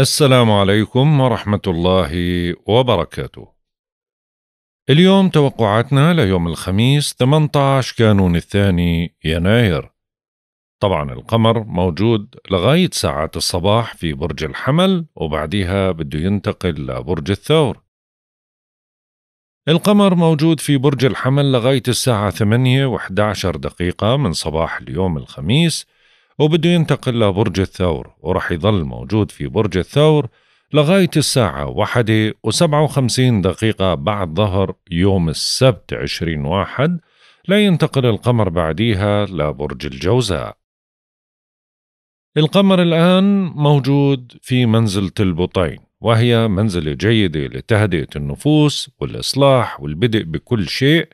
السلام عليكم ورحمة الله وبركاته. اليوم توقعاتنا ليوم الخميس 18 كانون الثاني يناير. طبعا القمر موجود لغاية ساعات الصباح في برج الحمل وبعديها بده ينتقل لبرج الثور. القمر موجود في برج الحمل لغاية الساعة 8:11 من صباح اليوم الخميس وبده ينتقل لبرج الثور، ورح يظل موجود في برج الثور لغاية الساعة 1:57 بعد ظهر يوم السبت 20/1، لا ينتقل القمر بعديها لبرج الجوزاء. القمر الآن موجود في منزلة البطين، وهي منزلة جيدة لتهدئة النفوس والإصلاح والبدء بكل شيء،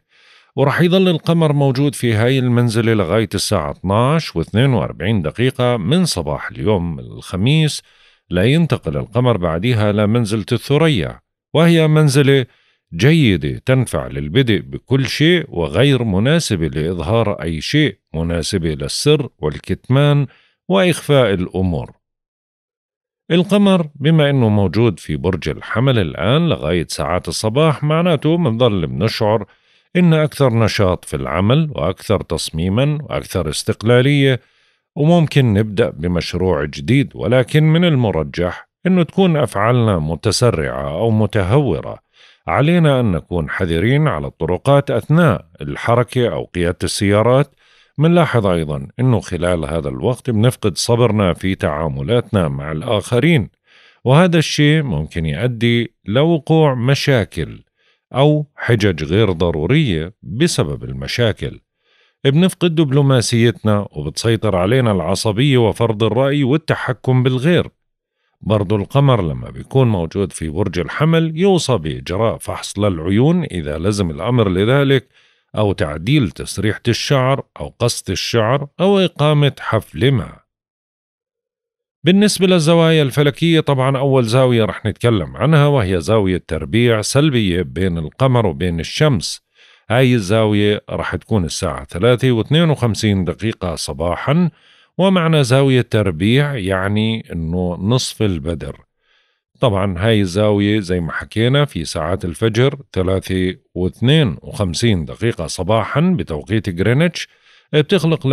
ورح يظل القمر موجود في هاي المنزلة لغاية الساعة 12:42 من صباح اليوم الخميس، لا ينتقل القمر بعدها لمنزلة الثريا، وهي منزلة جيدة تنفع للبدء بكل شيء وغير مناسبة لإظهار أي شيء، مناسبة للسر والكتمان وإخفاء الأمور. القمر بما أنه موجود في برج الحمل الآن لغاية ساعات الصباح، معناته منظل بنشعر إن أكثر نشاط في العمل وأكثر تصميما وأكثر استقلالية، وممكن نبدأ بمشروع جديد، ولكن من المرجح إنه تكون أفعالنا متسرعة أو متهورة. علينا أن نكون حذرين على الطرقات أثناء الحركة أو قيادة السيارات. منلاحظ أيضا إنه خلال هذا الوقت بنفقد صبرنا في تعاملاتنا مع الآخرين، وهذا الشيء ممكن يؤدي لوقوع مشاكل أو حجج غير ضرورية. بسبب المشاكل بنفقد دبلوماسيتنا وبتسيطر علينا العصبية وفرض الرأي والتحكم بالغير. برضو القمر لما بيكون موجود في برج الحمل يوصى بإجراء فحص للعيون إذا لزم الأمر لذلك، أو تعديل تسريحة الشعر أو قص الشعر أو إقامة حفل ما. بالنسبة للزوايا الفلكية، طبعا أول زاوية رح نتكلم عنها وهي زاوية تربيع سلبية بين القمر وبين الشمس. هاي الزاوية رح تكون الساعة 3:52 صباحا، ومعنى زاوية تربيع يعني أنه نصف البدر. طبعا هاي الزاوية زي ما حكينا في ساعات الفجر 3:52 صباحا بتوقيت غرينتش، بتخلق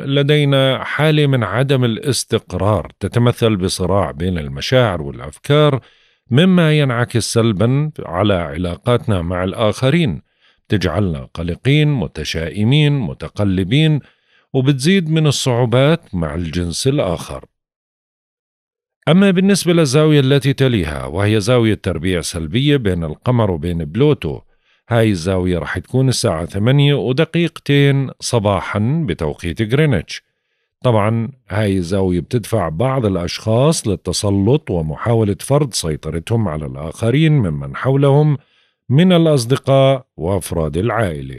لدينا حالة من عدم الاستقرار تتمثل بصراع بين المشاعر والأفكار، مما ينعكس سلبا على علاقاتنا مع الآخرين، تجعلنا قلقين متشائمين متقلبين، وبتزيد من الصعوبات مع الجنس الآخر. أما بالنسبة للزاوية التي تليها وهي زاوية تربيع سلبية بين القمر وبين بلوتو، هاي الزاوية رح تكون الساعة 8:02 صباحا بتوقيت غرينتش. طبعا هاي الزاوية بتدفع بعض الأشخاص للتسلط ومحاولة فرض سيطرتهم على الآخرين ممن حولهم من الأصدقاء وأفراد العائلة.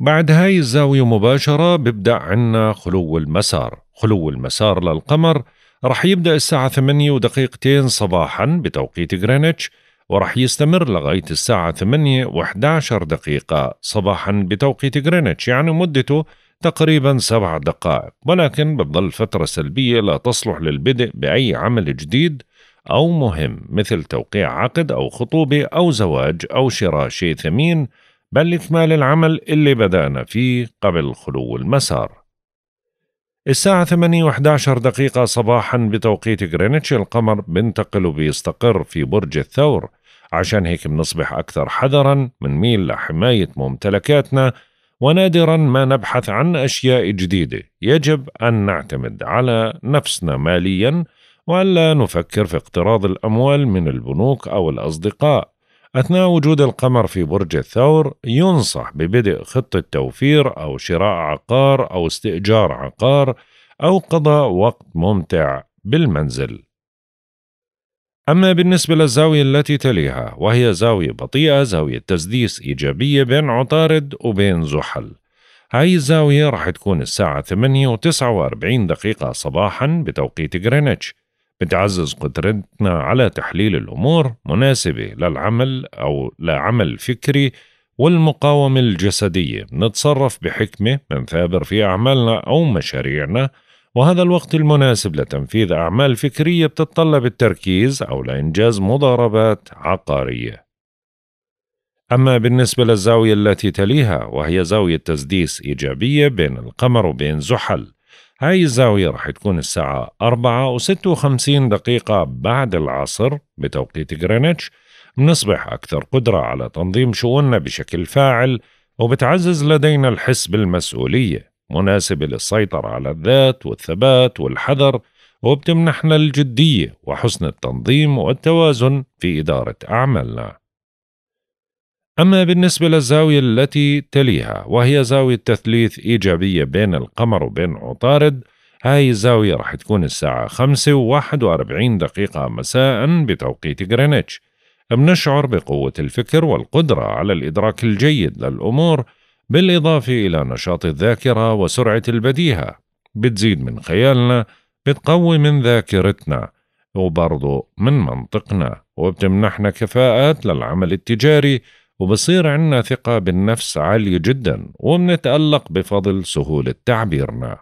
بعد هاي الزاوية مباشرة بيبدأ عنا خلو المسار. خلو المسار للقمر رح يبدأ الساعة 8:02 صباحا بتوقيت غرينتش، ورح يستمر لغاية الساعة 8:11 صباحا بتوقيت غرينتش، يعني مدته تقريبا 7 دقائق، ولكن بتظل فترة سلبية لا تصلح للبدء بأي عمل جديد أو مهم، مثل توقيع عقد أو خطوبة أو زواج أو شراء شيء ثمين، بل إكمال العمل اللي بدأنا فيه قبل خلو المسار. الساعة 8:11 صباحا بتوقيت غرينتش القمر بنتقل وبيستقر في برج الثور، عشان هيك بنصبح أكثر حذرا، منميل لحماية ممتلكاتنا، ونادرا ما نبحث عن أشياء جديدة. يجب أن نعتمد على نفسنا ماليا، وألا نفكر في اقتراض الأموال من البنوك أو الأصدقاء. أثناء وجود القمر في برج الثور ينصح ببدء خطة توفير أو شراء عقار أو استئجار عقار أو قضاء وقت ممتع بالمنزل. أما بالنسبة للزاوية التي تليها وهي زاوية بطيئة، زاوية تسديس إيجابية بين عطارد وبين زحل، هاي الزاوية رح تكون الساعة 8:49 صباحا بتوقيت غرينتش، بتعزز قدرتنا على تحليل الأمور، مناسبة للعمل أو لعمل فكري والمقاومة الجسدية، نتصرف بحكمة، نثابر في أعمالنا أو مشاريعنا، وهذا الوقت المناسب لتنفيذ أعمال فكرية بتتطلب التركيز أو لإنجاز مضاربات عقارية. أما بالنسبة للزاوية التي تليها وهي زاوية تسديس إيجابية بين القمر وبين زحل، هاي الزاوية رح تكون الساعة 4:56 بعد العصر بتوقيت غرينتش. بنصبح أكثر قدرة على تنظيم شؤوننا بشكل فاعل، وبتعزز لدينا الحس بالمسؤولية مناسبة للسيطرة على الذات والثبات والحذر، وبتمنحنا الجدية وحسن التنظيم والتوازن في إدارة أعمالنا. أما بالنسبة للزاوية التي تليها وهي زاوية تثليث إيجابية بين القمر وبين عطارد، هاي الزاوية رح تكون الساعة 5:41 مساء بتوقيت غرينتش. بنشعر بقوة الفكر والقدرة على الإدراك الجيد للأمور، بالإضافة إلى نشاط الذاكرة وسرعة البديهة. بتزيد من خيالنا، بتقوي من ذاكرتنا وبرضو من منطقنا، وبتمنحنا كفاءات للعمل التجاري، وبصير عنا ثقة بالنفس عالية جدا، وبنتألق بفضل سهولة تعبيرنا.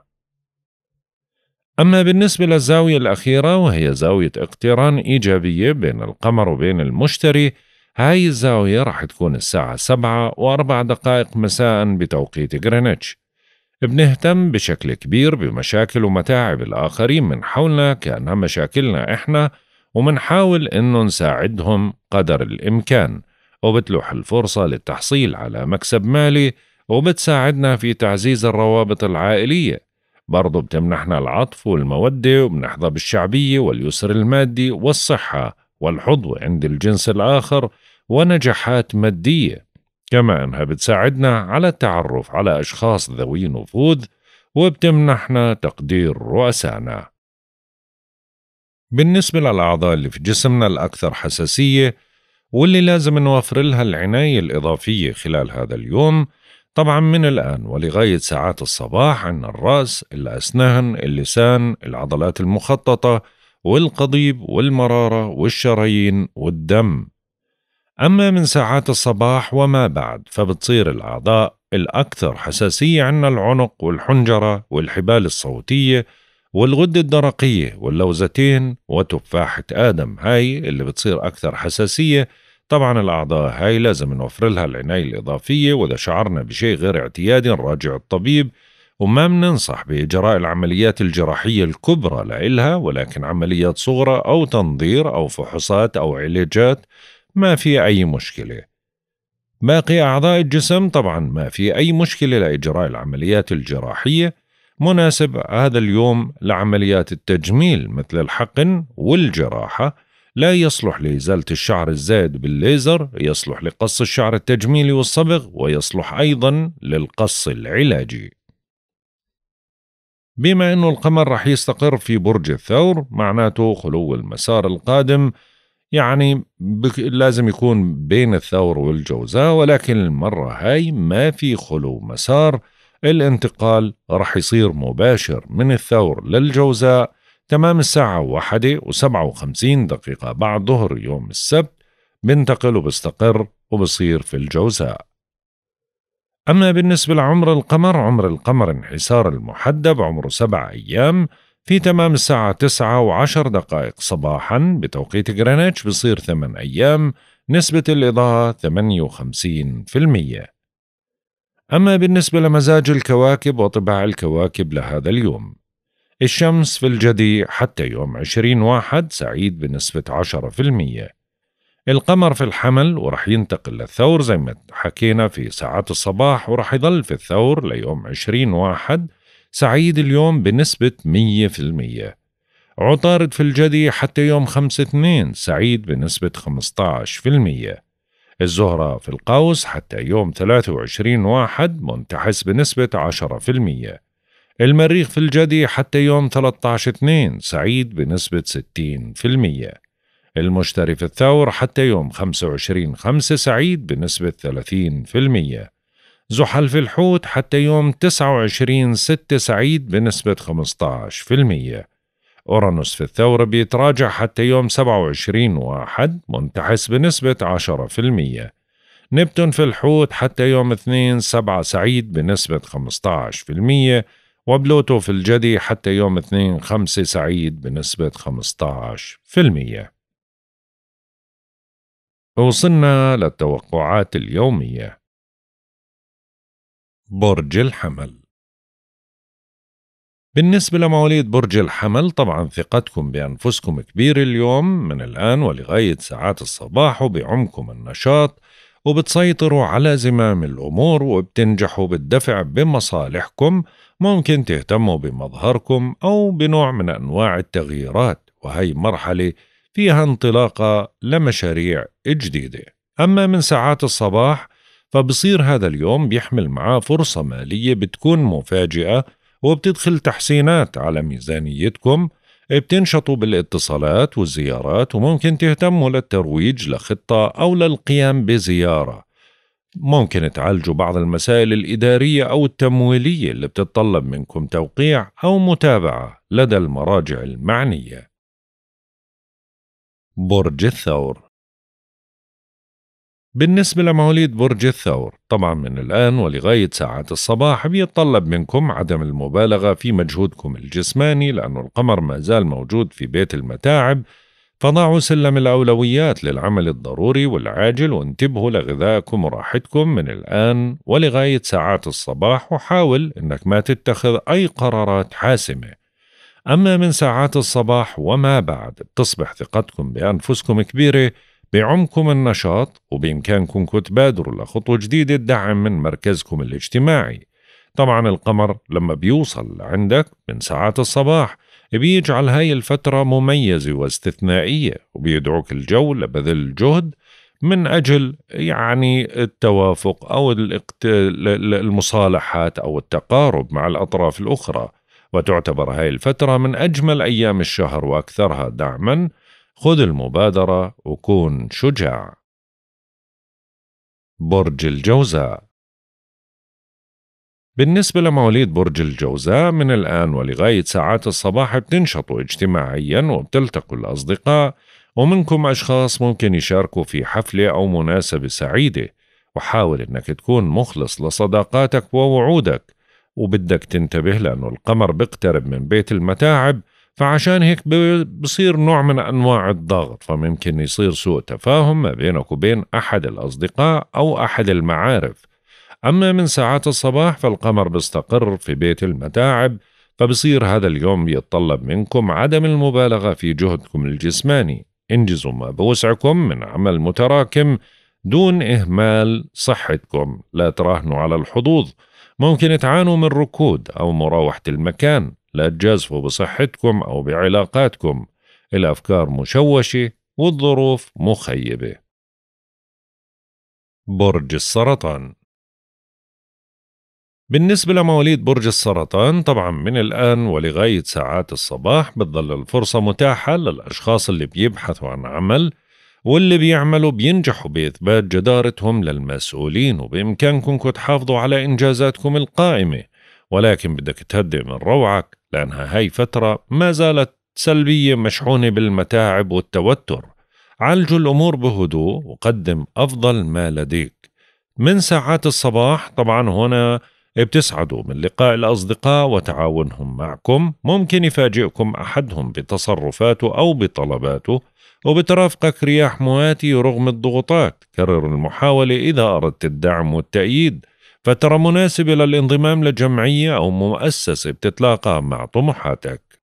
أما بالنسبة للزاوية الأخيرة وهي زاوية اقتران إيجابية بين القمر وبين المشتري، هاي الزاوية رح تكون الساعة 7:04 مساء بتوقيت غرينتش. بنهتم بشكل كبير بمشاكل ومتاعب الآخرين من حولنا كأنها مشاكلنا إحنا، ومنحاول إنه نساعدهم قدر الإمكان، وبتلوح الفرصة للتحصيل على مكسب مالي، وبتساعدنا في تعزيز الروابط العائلية. برضو بتمنحنا العطف والمودة، وبنحظى بالشعبية واليسر المادي والصحة والحظوة عند الجنس الآخر ونجاحات مادية، كما أنها بتساعدنا على التعرف على أشخاص ذوي نفوذ، وبتمنحنا تقدير رؤسانا. بالنسبة للأعضاء اللي في جسمنا الأكثر حساسية واللي لازم نوفر لها العناية الإضافية خلال هذا اليوم، طبعا من الآن ولغاية ساعات الصباح، عن الرأس، الأسنان، اللسان، العضلات المخططة والقضيب والمرارة والشرايين والدم. أما من ساعات الصباح وما بعد فبتصير الأعضاء الأكثر حساسية عنا العنق والحنجرة والحبال الصوتية والغدة الدرقية واللوزتين وتفاحة آدم، هاي اللي بتصير أكثر حساسية. طبعا الأعضاء هاي لازم نوفر لها العناية الإضافية، وإذا شعرنا بشيء غير اعتيادي نراجع الطبيب، وما بننصح بإجراء العمليات الجراحية الكبرى لإلها، ولكن عمليات صغرى أو تنظير أو فحوصات أو علاجات ما في أي مشكلة. باقي أعضاء الجسم طبعا ما في أي مشكلة لإجراء العمليات الجراحية. مناسب هذا اليوم لعمليات التجميل مثل الحقن والجراحة. لا يصلح لإزالة الشعر الزائد بالليزر، يصلح لقص الشعر التجميلي والصبغ، ويصلح أيضا للقص العلاجي. بما أنه القمر رح يستقر في برج الثور، معناته خلو المسار القادم، يعني لازم يكون بين الثور والجوزاء، ولكن المرة هاي ما في خلو مسار، الانتقال رح يصير مباشر من الثور للجوزاء تمام الساعة 1:57 بعد ظهر يوم السبت، بنتقل وبستقر وبصير في الجوزاء. أما بالنسبة لعمر القمر، عمر القمر انحسار المحدب عمره 7 أيام، في تمام الساعة 9:10 صباحا بتوقيت غرينتش بصير 8 أيام، نسبة الإضاءة 58%. أما بالنسبة لمزاج الكواكب وطباع الكواكب لهذا اليوم، الشمس في الجدي حتى يوم 20/1 سعيد بنسبة 10%. القمر في الحمل ورح ينتقل للثور زي ما حكينا في ساعات الصباح، ورح يظل في الثور ليوم 20/1 سعيد اليوم بنسبة 100%. عطارد في الجدي حتى يوم 5/2 سعيد بنسبة 15%. الزهرة في القوس حتى يوم 23/1 منتحس بنسبة 10%. المريخ في الجدي حتى يوم 13/2 سعيد بنسبة 60%. المشتري في الثور حتى يوم 25/5 سعيد بنسبة 30%. زحل في الحوت حتى يوم 29/6 سعيد بنسبة 15%. أورانوس في الثور بيتراجع حتى يوم 27/1 منتحس بنسبة 10%. نبتون في الحوت حتى يوم 2/7 سعيد بنسبة 15%. وبلوتو في الجدي حتى يوم 2/5 سعيد بنسبة 15%. وصلنا للتوقعات اليومية. برج الحمل. بالنسبة لمواليد برج الحمل، طبعا ثقتكم بأنفسكم كبيرة اليوم من الآن ولغاية ساعات الصباح، وبعمكم النشاط وبتسيطروا على زمام الأمور وبتنجحوا بالدفع بمصالحكم. ممكن تهتموا بمظهركم أو بنوع من أنواع التغييرات، وهي مرحلة فيها انطلاقة لمشاريع جديدة. أما من ساعات الصباح فبصير هذا اليوم بيحمل معاه فرصة مالية بتكون مفاجئة وبتدخل تحسينات على ميزانيتكم. بتنشطوا بالاتصالات والزيارات، وممكن تهتموا للترويج لخطة أو للقيام بزيارة. ممكن تعالجوا بعض المسائل الإدارية أو التمويلية اللي بتتطلب منكم توقيع أو متابعة لدى المراجع المعنية. برج الثور. بالنسبة لمواليد برج الثور، طبعا من الآن ولغاية ساعات الصباح بيتطلب منكم عدم المبالغة في مجهودكم الجسماني، لأنه القمر ما زال موجود في بيت المتاعب، فضعوا سلم الأولويات للعمل الضروري والعاجل، وانتبهوا لغذائكم وراحتكم من الآن ولغاية ساعات الصباح، وحاول أنك ما تتخذ أي قرارات حاسمة. أما من ساعات الصباح وما بعد بتصبح ثقتكم بأنفسكم كبيرة، بعمكم النشاط، وبإمكانكم تبادروا لخطوة جديدة دعم من مركزكم الاجتماعي. طبعا القمر لما بيوصل عندك من ساعات الصباح بيجعل هاي الفترة مميزة واستثنائية، وبيدعوك الجو لبذل جهد من أجل يعني التوافق أو المصالحات أو التقارب مع الأطراف الأخرى. وتعتبر هاي الفترة من أجمل أيام الشهر وأكثرها دعما. خذ المبادرة وكون شجاع. برج الجوزاء. بالنسبة لمواليد برج الجوزاء، من الآن ولغاية ساعات الصباح بتنشطوا اجتماعيا وبتلتقوا الأصدقاء، ومنكم أشخاص ممكن يشاركوا في حفلة أو مناسبة سعيدة. وحاول أنك تكون مخلص لصداقاتك ووعودك، وبدك تنتبه لأنه القمر بيقترب من بيت المتاعب، فعشان هيك بصير نوع من أنواع الضغط، فممكن يصير سوء تفاهم ما بينك وبين أحد الأصدقاء أو أحد المعارف. أما من ساعات الصباح فالقمر بيستقر في بيت المتاعب، فبصير هذا اليوم بيتطلب منكم عدم المبالغة في جهدكم الجسماني. انجزوا ما بوسعكم من عمل متراكم دون إهمال صحتكم، لا تراهنوا على الحظوظ. ممكن تعانوا من ركود أو مراوحة المكان، لا تجازفوا بصحتكم أو بعلاقاتكم. الأفكار مشوشة والظروف مخيبة. برج السرطان. بالنسبة لمواليد برج السرطان، طبعا من الآن ولغاية ساعات الصباح بتظل الفرصة متاحة للأشخاص اللي بيبحثوا عن عمل، واللي بيعملوا بينجحوا بإثبات جدارتهم للمسؤولين، وبإمكانكم تحافظوا على إنجازاتكم القائمة. ولكن بدك تهدئ من روعك، لأنها هاي فترة ما زالت سلبية مشحونة بالمتاعب والتوتر. عالجوا الأمور بهدوء وقدم أفضل ما لديك. من ساعات الصباح طبعا هنا بتسعدوا من لقاء الأصدقاء وتعاونهم معكم. ممكن يفاجئكم أحدهم بتصرفاته أو بطلباته، وبترافقك رياح مواتي رغم الضغوطات. كرر المحاولة إذا أردت الدعم والتأييد. فترى مناسبة للانضمام لجمعية أو مؤسسة بتتلاقى مع طموحاتك.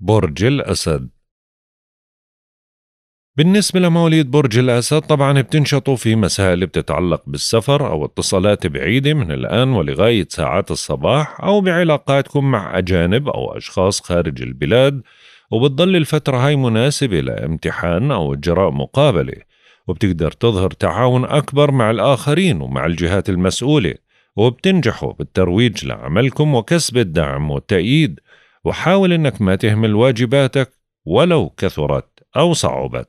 برج الأسد. بالنسبة لمواليد برج الأسد، طبعا بتنشطوا في مسائل بتتعلق بالسفر أو اتصالات بعيدة من الآن ولغاية ساعات الصباح، أو بعلاقاتكم مع أجانب أو أشخاص خارج البلاد. وبتضل الفترة هاي مناسبة لامتحان أو إجراء مقابلة، وبتقدر تظهر تعاون أكبر مع الآخرين ومع الجهات المسؤولة، وبتنجحوا بالترويج لعملكم وكسب الدعم والتأييد. وحاول أنك ما تهمل واجباتك ولو كثرت أو صعبت.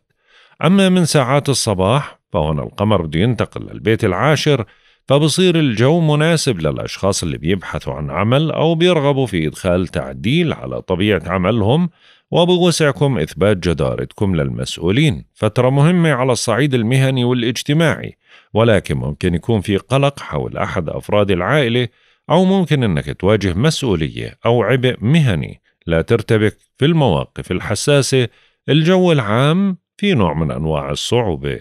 أما من ساعات الصباح فهنا القمر بده ينتقل للبيت العاشر، فبصير الجو مناسب للأشخاص اللي بيبحثوا عن عمل أو بيرغبوا في إدخال تعديل على طبيعة عملهم، وبوسعكم إثبات جدارتكم للمسؤولين. فترة مهمة على الصعيد المهني والاجتماعي، ولكن ممكن يكون في قلق حول أحد أفراد العائلة أو ممكن أنك تواجه مسؤولية أو عبء مهني لا ترتبك في المواقف الحساسة. الجو العام في نوع من أنواع الصعوبة.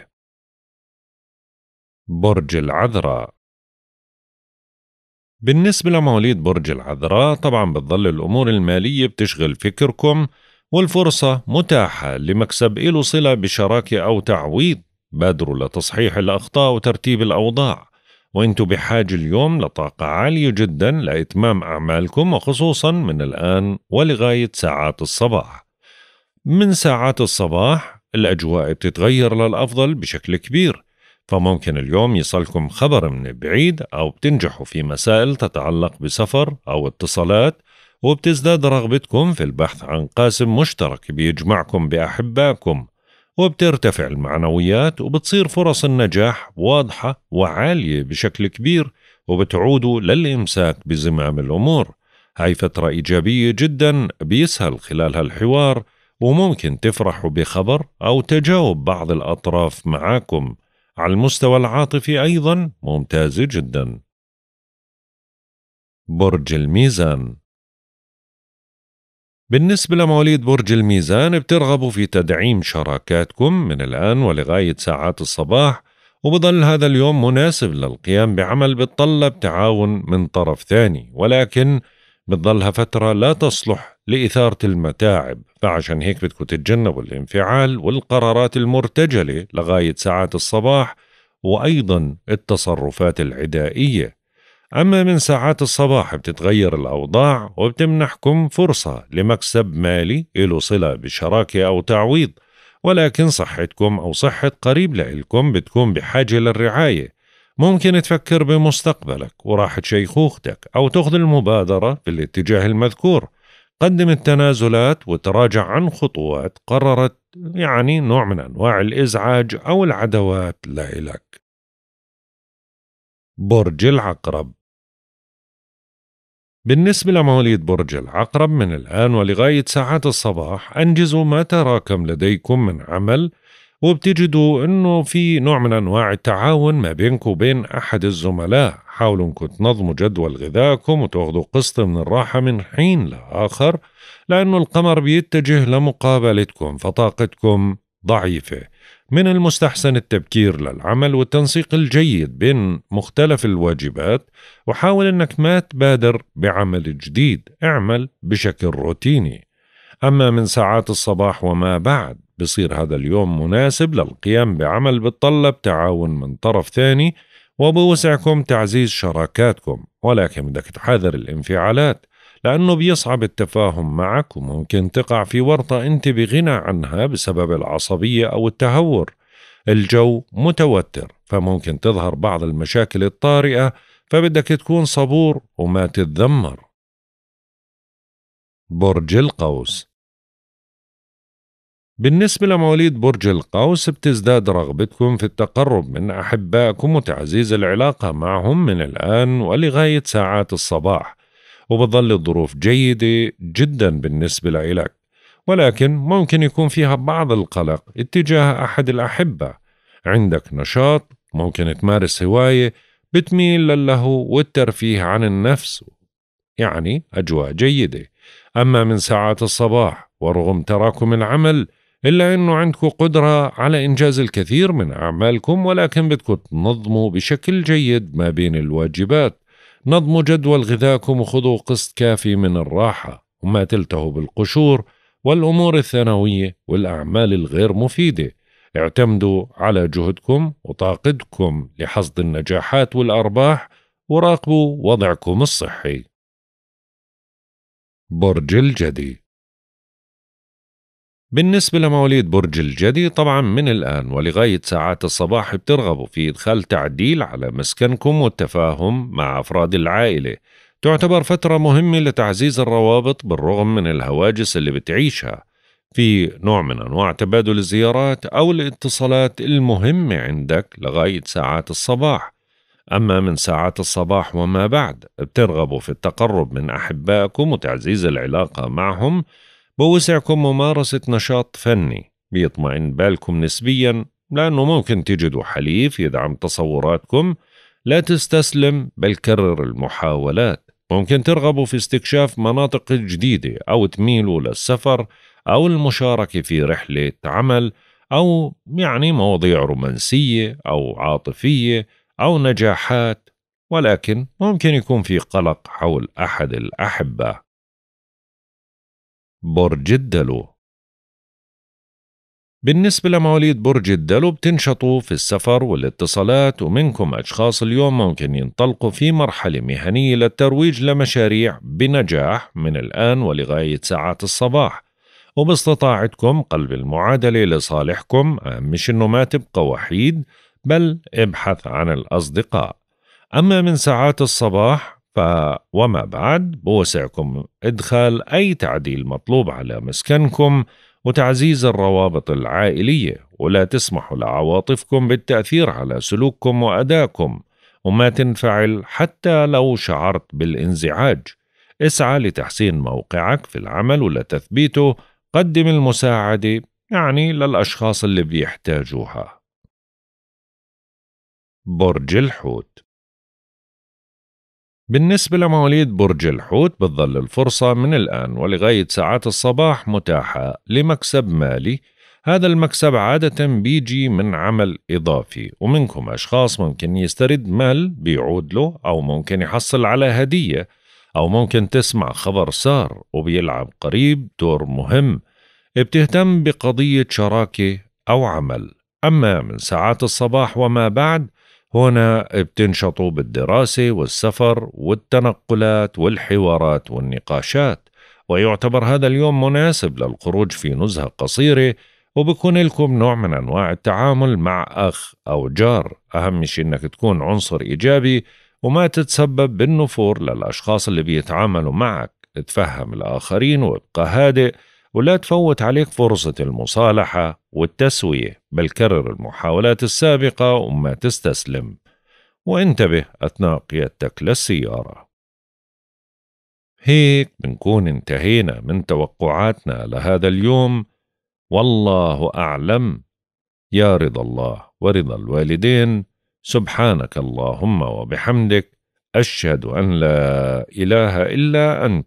برج العذراء. بالنسبة لمواليد برج العذراء طبعا بتظل الأمور المالية بتشغل فكركم، والفرصة متاحة لمكسب إله صلة بشراكة أو تعويض. بادروا لتصحيح الأخطاء وترتيب الأوضاع، وإنتوا بحاجة اليوم لطاقة عالية جدا لإتمام أعمالكم، وخصوصا من الآن ولغاية ساعات الصباح. من ساعات الصباح الأجواء بتتغير للأفضل بشكل كبير، فممكن اليوم يصلكم خبر من بعيد أو بتنجحوا في مسائل تتعلق بسفر أو اتصالات، وبتزداد رغبتكم في البحث عن قاسم مشترك بيجمعكم بأحبائكم، وبترتفع المعنويات وبتصير فرص النجاح واضحة وعالية بشكل كبير، وبتعودوا للإمساك بزمام الأمور. هاي فترة إيجابية جدا بيسهل خلالها الحوار، وممكن تفرحوا بخبر أو تجاوب بعض الأطراف معاكم. على المستوى العاطفي أيضا ممتازة جدا. برج الميزان. بالنسبة لمواليد برج الميزان بترغبوا في تدعيم شراكاتكم من الآن ولغاية ساعات الصباح، وبظل هذا اليوم مناسب للقيام بعمل بتطلب تعاون من طرف ثاني، ولكن بتظلها فترة لا تصلح لإثارة المتاعب، فعشان هيك بدكم تتجنبوا الانفعال والقرارات المرتجلة لغاية ساعات الصباح، وأيضا التصرفات العدائية. أما من ساعات الصباح بتتغير الأوضاع وبتمنحكم فرصة لمكسب مالي إله صلة بشراكة أو تعويض، ولكن صحتكم أو صحة قريب لإلكم بتكون بحاجة للرعاية. ممكن تفكر بمستقبلك وراحة شيخوختك أو تاخذ المبادرة في الاتجاه المذكور. قدم التنازلات وتراجع عن خطوات قررت يعني نوع من أنواع الإزعاج أو العداوات لا إلك. برج العقرب. بالنسبة لمواليد برج العقرب من الآن ولغاية ساعات الصباح أنجزوا ما تراكم لديكم من عمل، وبتجدوا أنه في نوع من أنواع التعاون ما بينك وبين أحد الزملاء. حاولوا أنكم تنظموا جدول غذائكم وتاخذوا قسط من الراحة من حين لآخر، لأنه القمر بيتجه لمقابلتكم فطاقتكم ضعيفة. من المستحسن التبكير للعمل والتنسيق الجيد بين مختلف الواجبات، وحاول أنك ما تبادر بعمل جديد، اعمل بشكل روتيني. أما من ساعات الصباح وما بعد بصير هذا اليوم مناسب للقيام بعمل بتطلب تعاون من طرف ثاني، وبوسعكم تعزيز شراكاتكم، ولكن بدك تحذر الانفعالات لأنه بيصعب التفاهم معك، وممكن تقع في ورطة أنت بغنى عنها بسبب العصبية أو التهور. الجو متوتر فممكن تظهر بعض المشاكل الطارئة، فبدك تكون صبور وما تتذمر. برج القوس. بالنسبة لمواليد برج القوس بتزداد رغبتكم في التقرب من أحبائكم وتعزيز العلاقة معهم من الآن ولغاية ساعات الصباح، وبتظل الظروف جيدة جدا بالنسبة لإلك، ولكن ممكن يكون فيها بعض القلق اتجاه أحد الأحبة. عندك نشاط، ممكن تمارس هواية بتميل للهو والترفيه عن النفس، يعني أجواء جيدة. أما من ساعات الصباح ورغم تراكم العمل إلا أنه عندكم قدرة على إنجاز الكثير من أعمالكم، ولكن بدكم تنظموا بشكل جيد ما بين الواجبات. نظموا جدول غذائكم وخذوا قسط كافي من الراحة، وما تلتهوا بالقشور والأمور الثانوية والأعمال الغير مفيدة. اعتمدوا على جهدكم وطاقتكم لحصد النجاحات والأرباح، وراقبوا وضعكم الصحي. برج الجدي. بالنسبة لمواليد برج الجدي طبعا من الآن ولغاية ساعات الصباح بترغبوا في إدخال تعديل على مسكنكم والتفاهم مع أفراد العائلة. تعتبر فترة مهمة لتعزيز الروابط بالرغم من الهواجس اللي بتعيشها، في نوع من أنواع تبادل الزيارات أو الاتصالات المهمة عندك لغاية ساعات الصباح. أما من ساعات الصباح وما بعد بترغبوا في التقرب من أحبائكم وتعزيز العلاقة معهم، بوسعكم ممارسة نشاط فني بيطمئن بالكم نسبيا، لأنه ممكن تجدوا حليف يدعم تصوراتكم. لا تستسلم بل كرر المحاولات. ممكن ترغبوا في استكشاف مناطق جديدة أو تميلوا للسفر أو المشاركة في رحلة عمل أو يعني مواضيع رومانسية أو عاطفية أو نجاحات، ولكن ممكن يكون في قلق حول أحد الأحبة. برج الدلو. بالنسبة لمواليد برج الدلو بتنشطوا في السفر والاتصالات، ومنكم أشخاص اليوم ممكن ينطلقوا في مرحلة مهنية للترويج لمشاريع بنجاح من الآن ولغاية ساعات الصباح، وباستطاعتكم قلب المعادلة لصالحكم. مش إنه ما تبقى وحيد بل ابحث عن الأصدقاء. أما من ساعات الصباح وما بعد بوسعكم إدخال أي تعديل مطلوب على مسكنكم وتعزيز الروابط العائلية، ولا تسمحوا لعواطفكم بالتأثير على سلوككم وأدائكم، وما تنفعل حتى لو شعرت بالانزعاج. اسعى لتحسين موقعك في العمل ولتثبيته، قدم المساعدة يعني للأشخاص اللي بيحتاجوها. برج الحوت. بالنسبة لمواليد برج الحوت بتظل الفرصة من الآن ولغاية ساعات الصباح متاحة لمكسب مالي. هذا المكسب عادة بيجي من عمل إضافي، ومنكم أشخاص ممكن يسترد مال بيعود له، أو ممكن يحصل على هدية، أو ممكن تسمع خبر سار وبيلعب قريب دور مهم بتهتم بقضية شراكة أو عمل. أما من ساعات الصباح وما بعد هنا بتنشطوا بالدراسة والسفر والتنقلات والحوارات والنقاشات، ويعتبر هذا اليوم مناسب للخروج في نزهة قصيرة، وبكون لكم نوع من أنواع التعامل مع أخ أو جار. أهم شيء أنك تكون عنصر إيجابي وما تتسبب بالنفور للأشخاص اللي بيتعاملوا معك. تفهم الآخرين وابقى هادئ، ولا تفوت عليك فرصة المصالحة والتسوية، بل كرر المحاولات السابقة وما تستسلم، وانتبه أثناء قيادتك للسيارة. هيك بنكون انتهينا من توقعاتنا لهذا اليوم، والله أعلم. يا رضا الله ورضا الوالدين. سبحانك اللهم وبحمدك، أشهد أن لا إله إلا أنت،